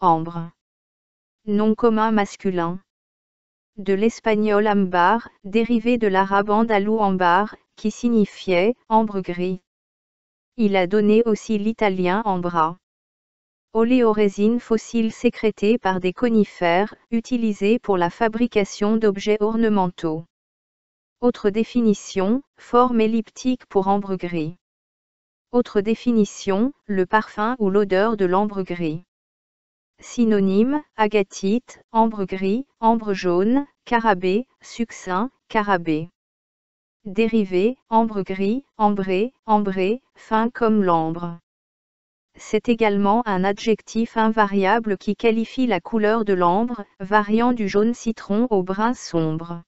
ambre. Nom commun masculin. De l'espagnol ámbar, dérivé de l'arabe andalou ambar, qui signifiait ambre gris. Il a donné aussi l'italien ambra. Oléorésine fossile sécrétée par des conifères, utilisée pour la fabrication d'objets ornementaux. Autre définition, forme elliptique pour ambre gris. Autre définition, le parfum ou l'odeur de l'ambre gris. Synonyme, agatite, ambre gris, ambre jaune, karabé, succin, karabé. Dérivé, ambre gris, ambré, ambré, fin comme l'ambre. C'est également un adjectif invariable qui qualifie la couleur de l'ambre, variant du jaune citron au brun sombre.